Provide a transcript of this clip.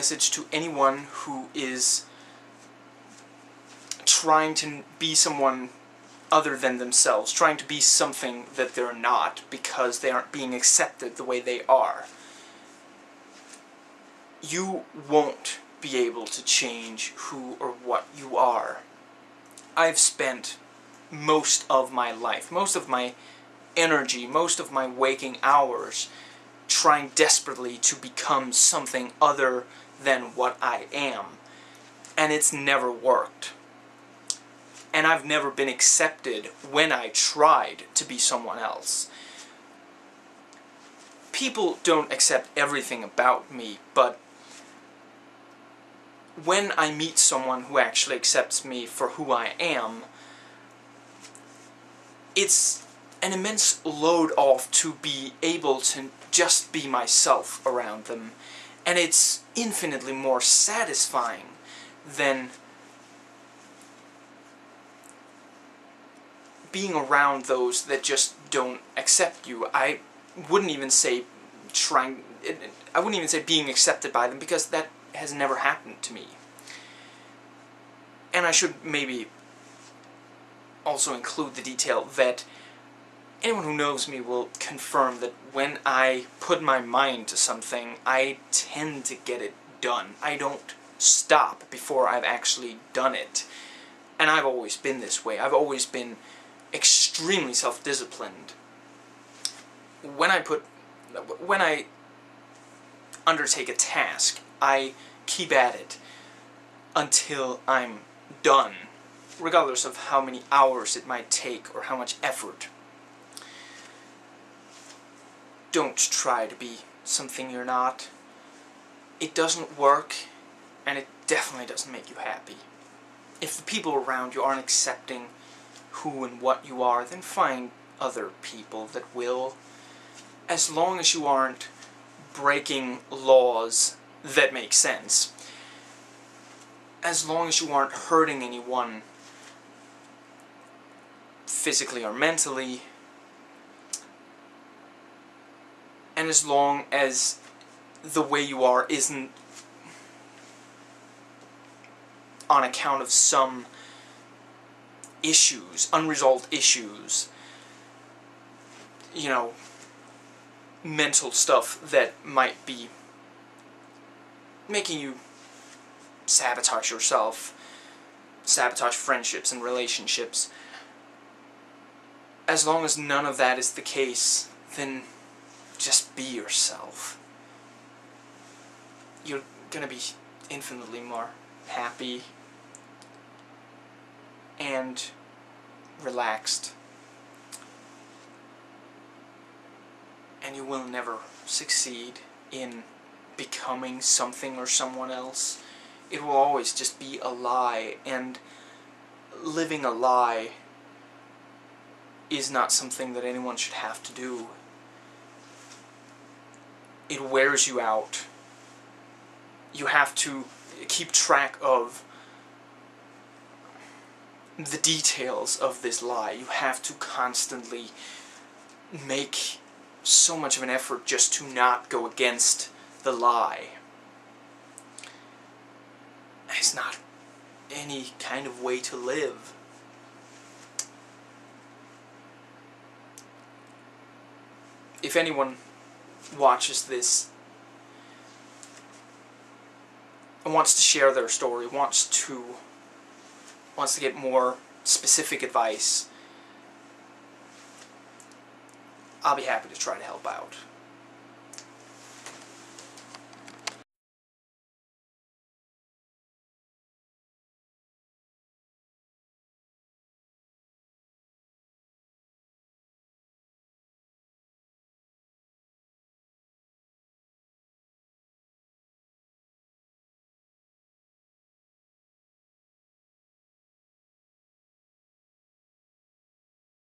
message to anyone who is trying to be someone other than themselves, trying to be something that they're not because they aren't being accepted the way they are. You won't be able to change who or what you are. I've spent most of my life, most of my energy, most of my waking hours trying desperately to become something other than what I am. And it's never worked. And I've never been accepted when I tried to be someone else. People don't accept everything about me, but when I meet someone who actually accepts me for who I am, it's an immense load off to be able to just be myself around them. And it's infinitely more satisfying than being around those that just don't accept you. I wouldn't even say being accepted by them, because that has never happened to me. And I should maybe also include the detail that anyone who knows me will confirm that when I put my mind to something, I tend to get it done. I don't stop before I've actually done it. And I've always been this way. I've always been extremely self-disciplined. When I undertake a task, I keep at it until I'm done, regardless of how many hours it might take or how much effort. Don't try to be something you're not. It doesn't work, and it definitely doesn't make you happy. If the people around you aren't accepting who and what you are, then find other people that will, as long as you aren't breaking laws that make sense. As long as you aren't hurting anyone physically or mentally, and as long as the way you are isn't on account of some issues, unresolved issues, you know, mental stuff that might be making you sabotage yourself, sabotage friendships and relationships. As long as none of that is the case, then just be yourself. You're gonna be infinitely more happy and relaxed. And you will never succeed in becoming something or someone else. It will always just be a lie, and living a lie is not something that anyone should have to do. It wears you out. You have to keep track of the details of this lie. You have to constantly make so much of an effort just to not go against the lie. It's not any kind of way to live. If anyone watches this and wants to share their story, wants to get more specific advice, I'll be happy to try to help out.